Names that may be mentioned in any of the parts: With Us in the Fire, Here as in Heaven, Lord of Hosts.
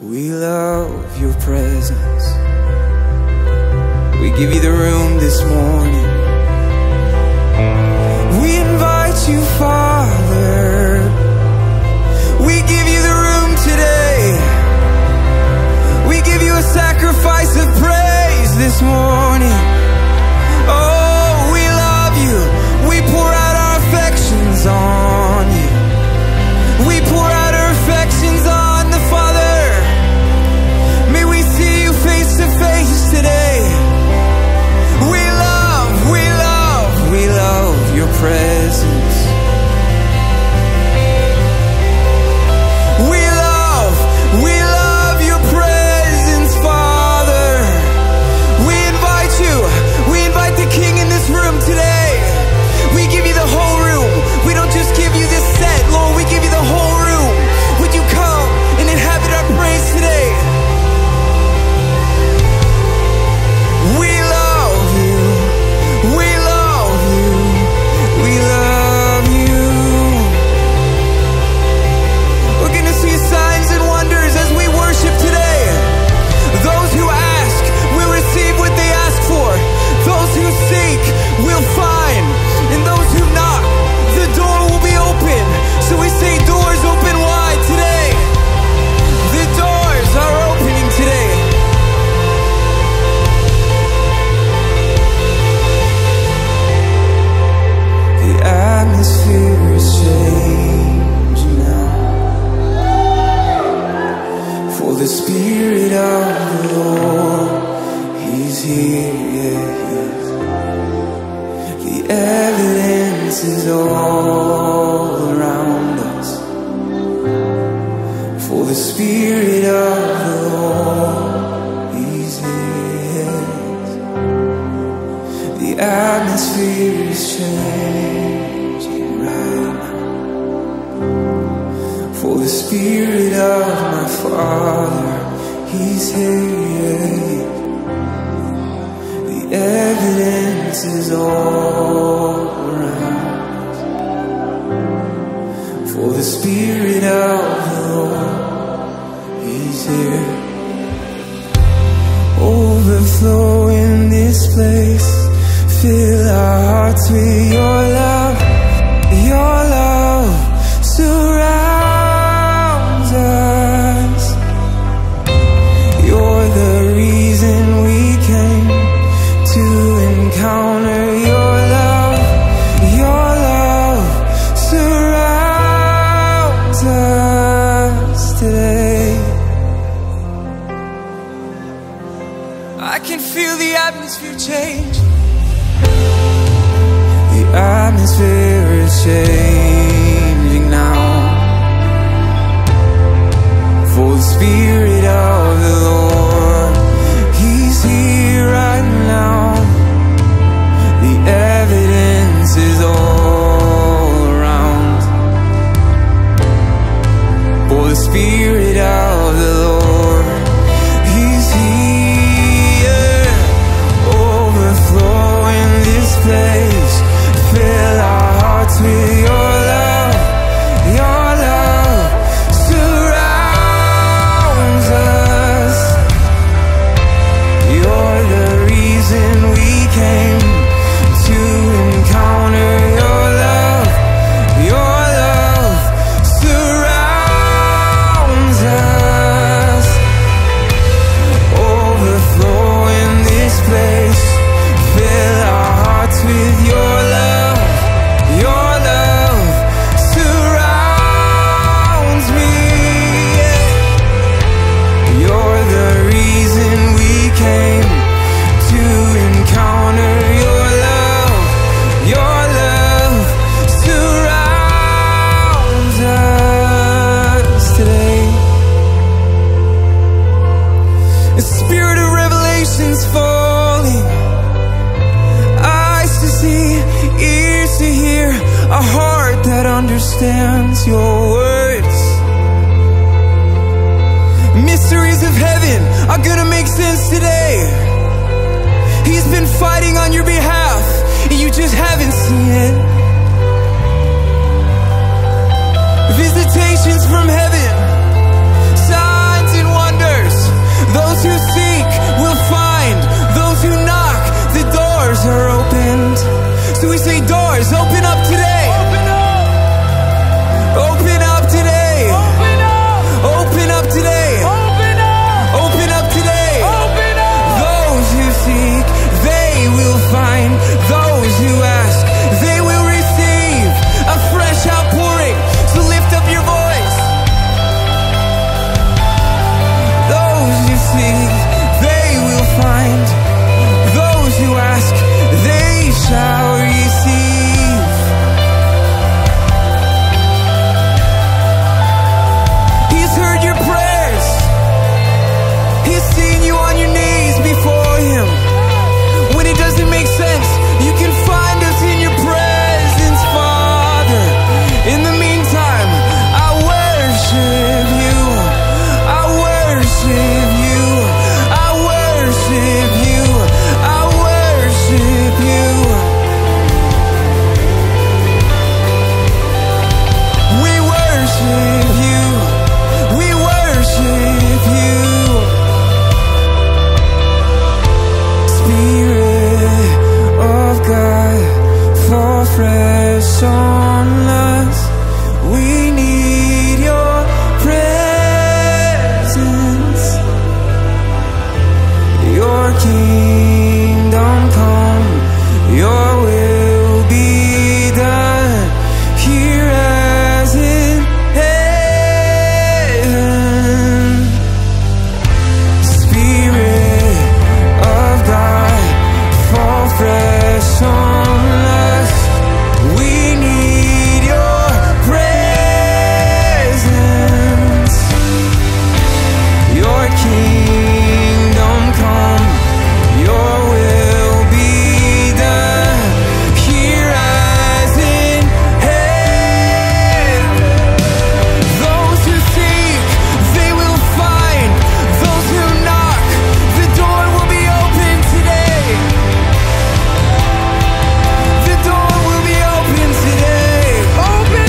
We love your presence. We give you the room this morning. We invite you, Father. We give you the room today. We give you a sacrifice of praise this morning. Oh, we love you. We pour out our affections on you. We pour out our affections on you. Face today. We love, we love, we love your presence. We love your presence, Father. We invite you. We invite the King in this room today. We give you the whole room. We don't just give you this set, Lord. We give you the whole room. Would you come and inhabit our praise today? Visitations from heaven, signs and wonders. seek, they will find. Those who ask, they shall receive. He's heard your prayers. He's seen you on your knees before Him. When it doesn't make sense, you can find us in your presence, Father. In the meantime, I worship You. I worship. Fresh on us, we need Your presence. Your kingdom come, Your will be done, here as in heaven. Spirit of God, fall fresh on us. We need Your presence. Your kingdom come, Your will be done, here as in heaven. Those who seek, they will find. Those who knock, the door will be open today. Worthy, worthy,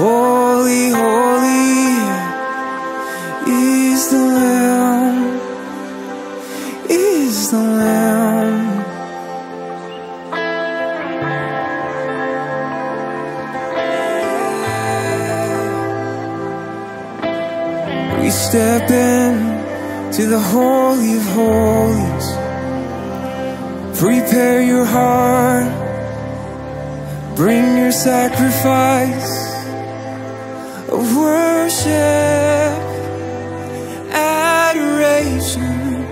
holy, holy is the Lamb, is the Lamb. We step in to the Holy of Holies. Prepare your heart. Bring your sacrifice of worship, adoration.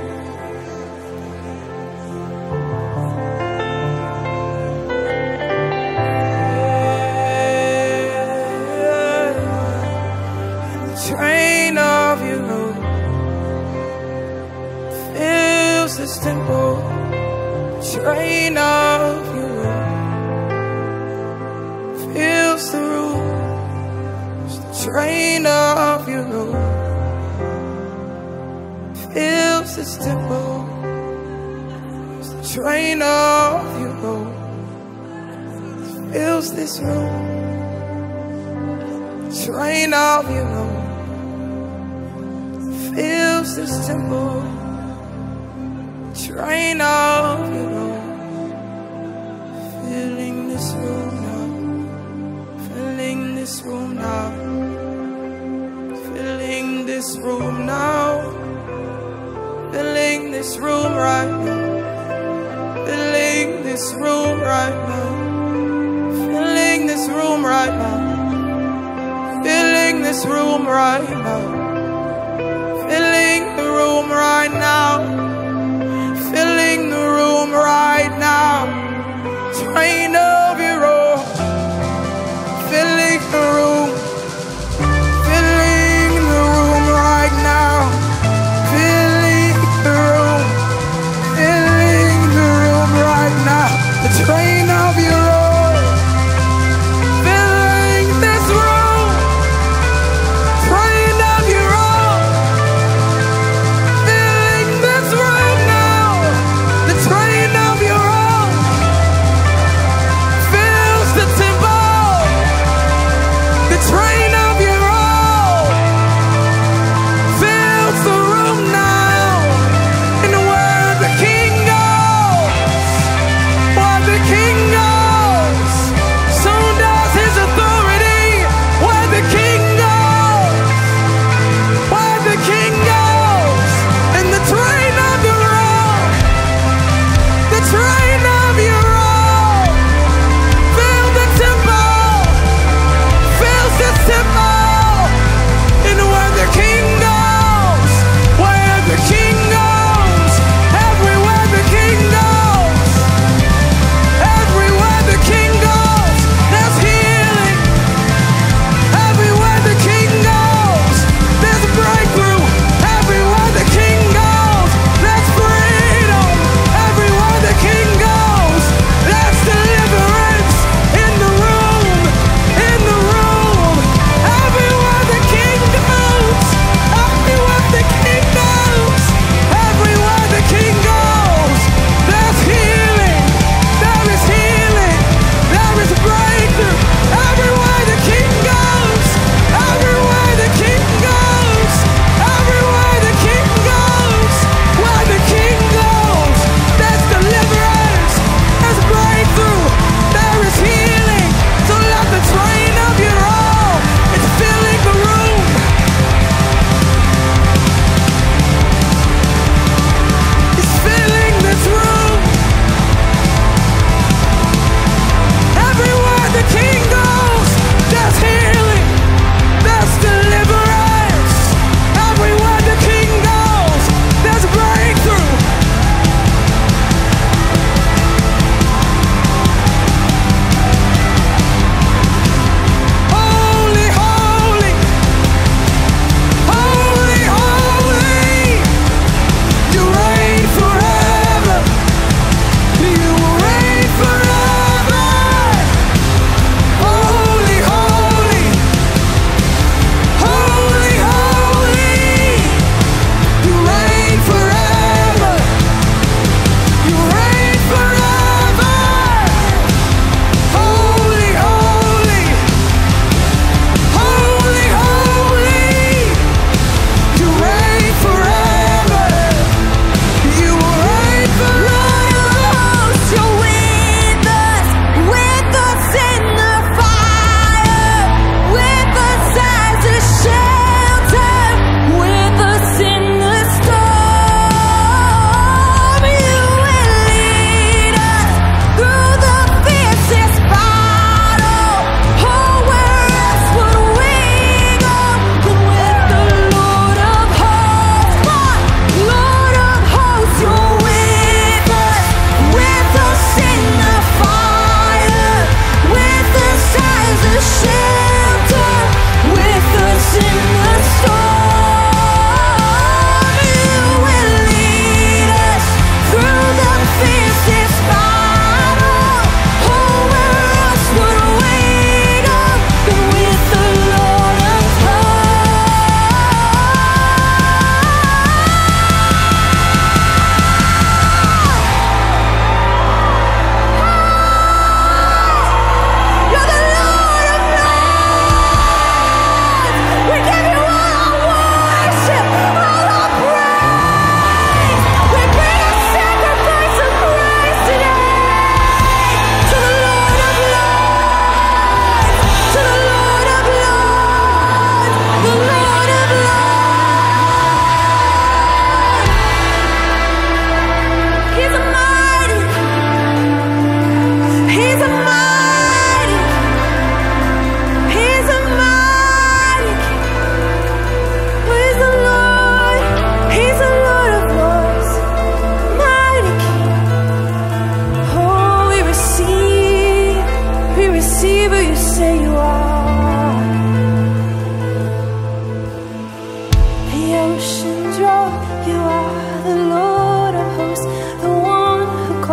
The train of Your robe fills this temple. train of you fills the rooms. The train of you fills this temple. The train of you fills this room. The train of you fills this temple. Train of your own, filling this room now, filling this room now, filling this room now, filling this room right now, filling this room right now, filling this room right now, filling this room right now, filling the room right now. Filling the room right now, train of your own, filling the room right now, filling the room right now, the train of your own, filling this room, train of your own, filling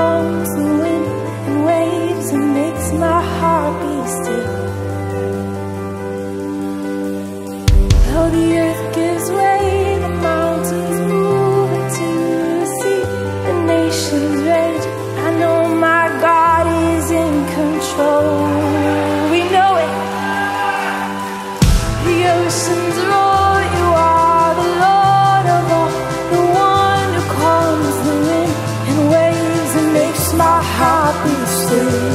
storms and wind and waves, and makes my heart beat still. Though the earth gives way, the mountains move into the sea, the nations rage. I know my God is in control. We know it. The oceans roar, you are the Lord of all, the one who calms the wind and waves and makes my heart beat still.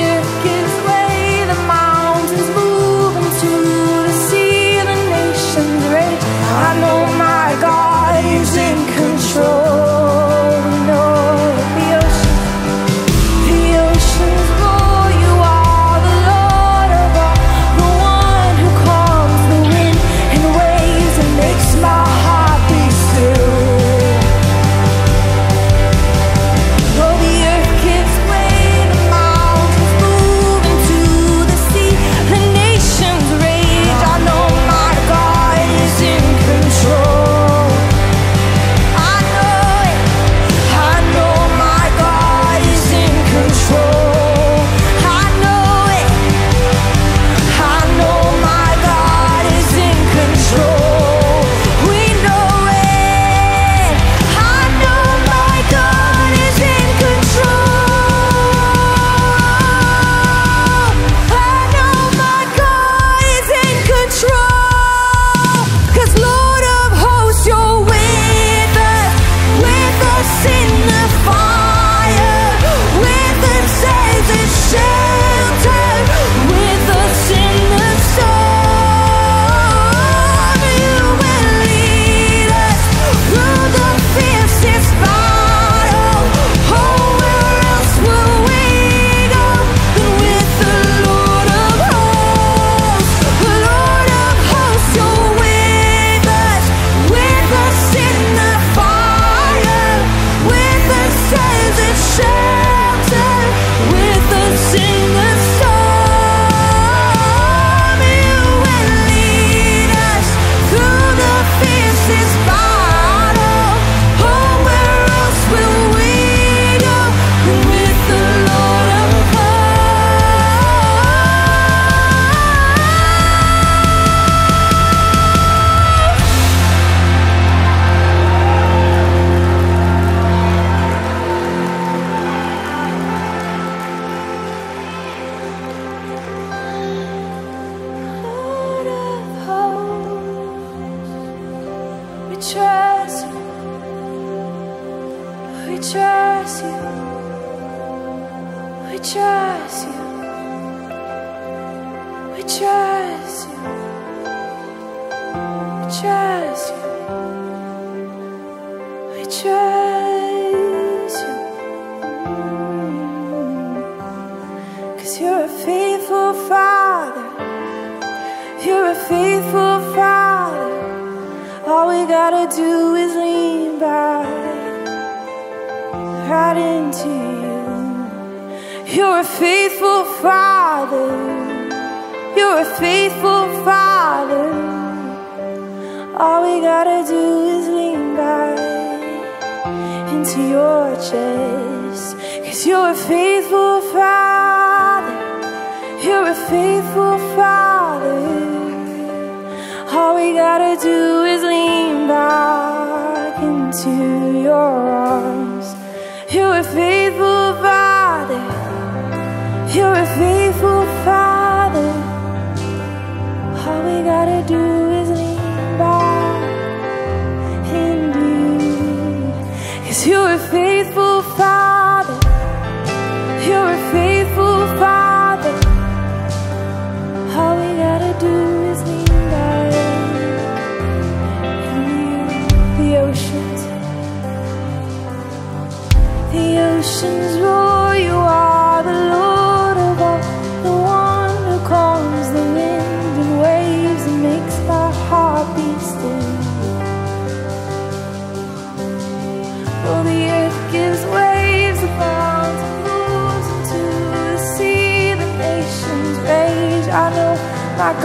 My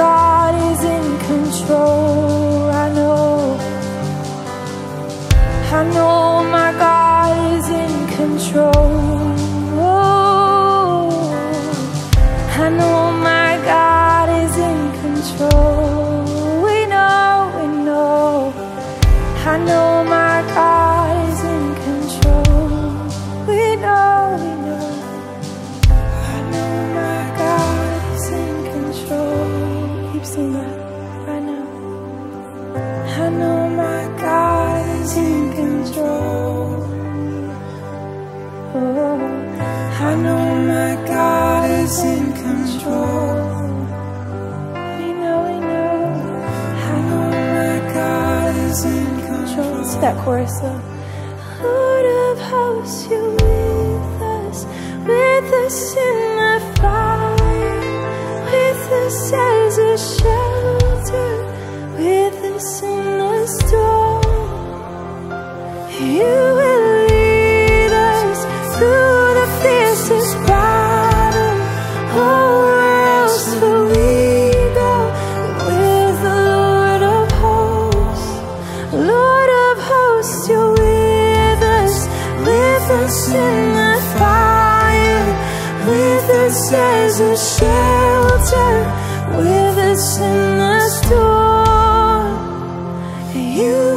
God is in control, I know. I I know my God is in control. I know my God is in control. We know, I know my God is in control. We know, I know my God is in control. Keep singing that right now. I know my God is in control. Oh, I know my God is in control. We know, we know. I know my God is in control. Let's do that chorus though. Lord of hosts, you're with us in the fire, with us as a shelter, with us in the storm. You will lead us through the fiercest battle. Oh, in the fire, with us as a shelter, with us in the storm. You